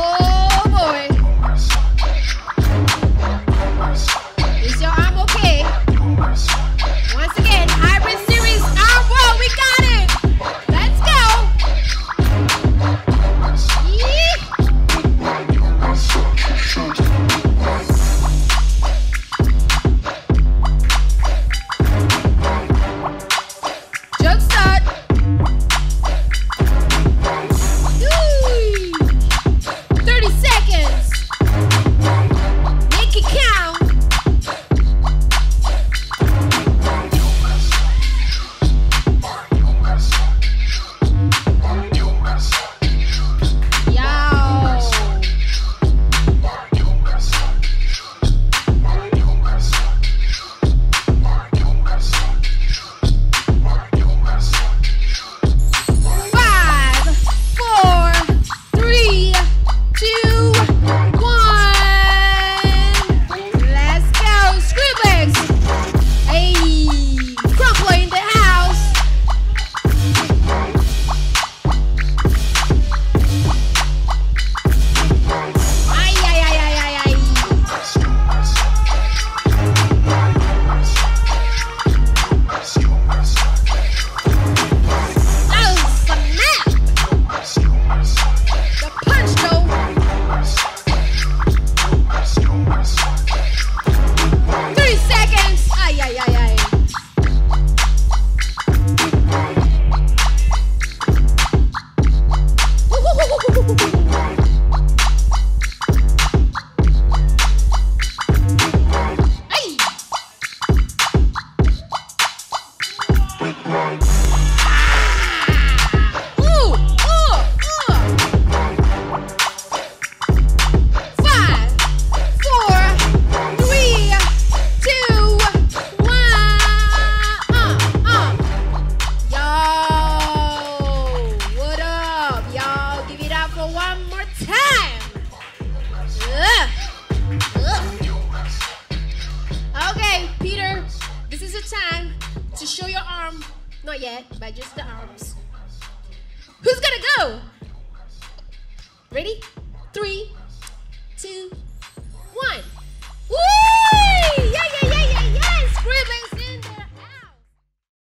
Oh boy. Is your arm okay? Once again, Hybrid Series arm roll. We got it. Let's go. Yee. Jump start. Time to show your arm, not yet, but just the arms. Who's gonna go? Ready? 3